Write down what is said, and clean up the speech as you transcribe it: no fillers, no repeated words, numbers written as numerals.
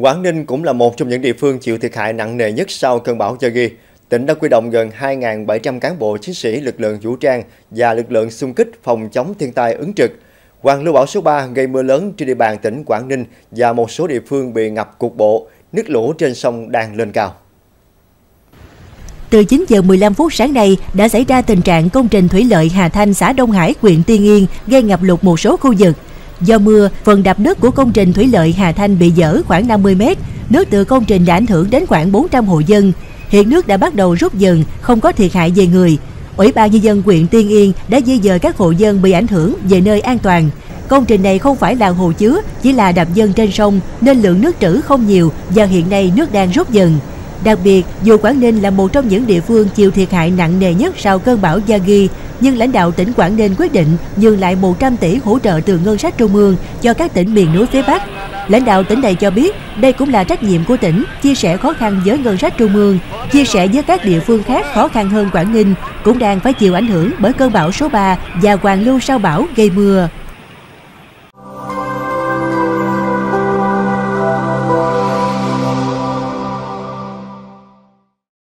Quảng Ninh cũng là một trong những địa phương chịu thiệt hại nặng nề nhất sau cơn bão Yagi. Tỉnh đã huy động gần 2.700 cán bộ chiến sĩ lực lượng vũ trang và lực lượng xung kích phòng chống thiên tai ứng trực. Hoàn lưu bão số 3 gây mưa lớn trên địa bàn tỉnh Quảng Ninh và một số địa phương bị ngập cục bộ, nước lũ trên sông đang lên cao. Từ 9 giờ 15 phút sáng nay đã xảy ra tình trạng công trình thủy lợi Hà Thanh, xã Đông Hải, huyện Tiên Yên gây ngập lụt một số khu vực. Do mưa, phần đập nước của công trình thủy lợi Hà Thanh bị dở khoảng 50 m, nước từ công trình đã ảnh hưởng đến khoảng 400 hộ dân. Hiện nước đã bắt đầu rút dần, không có thiệt hại về người. Ủy ban nhân dân huyện Tiên Yên đã di dời các hộ dân bị ảnh hưởng về nơi an toàn. Công trình này không phải là hồ chứa, chỉ là đập dân trên sông nên lượng nước trữ không nhiều và hiện nay nước đang rút dần. Đặc biệt, dù Quảng Ninh là một trong những địa phương chịu thiệt hại nặng nề nhất sau cơn bão Yagi, nhưng lãnh đạo tỉnh Quảng Ninh quyết định nhường lại 100 tỷ hỗ trợ từ ngân sách trung ương cho các tỉnh miền núi phía Bắc. Lãnh đạo tỉnh này cho biết đây cũng là trách nhiệm của tỉnh, chia sẻ khó khăn với ngân sách trung ương, chia sẻ với các địa phương khác khó khăn hơn Quảng Ninh, cũng đang phải chịu ảnh hưởng bởi cơn bão số 3 và hoàn lưu sau bão gây mưa.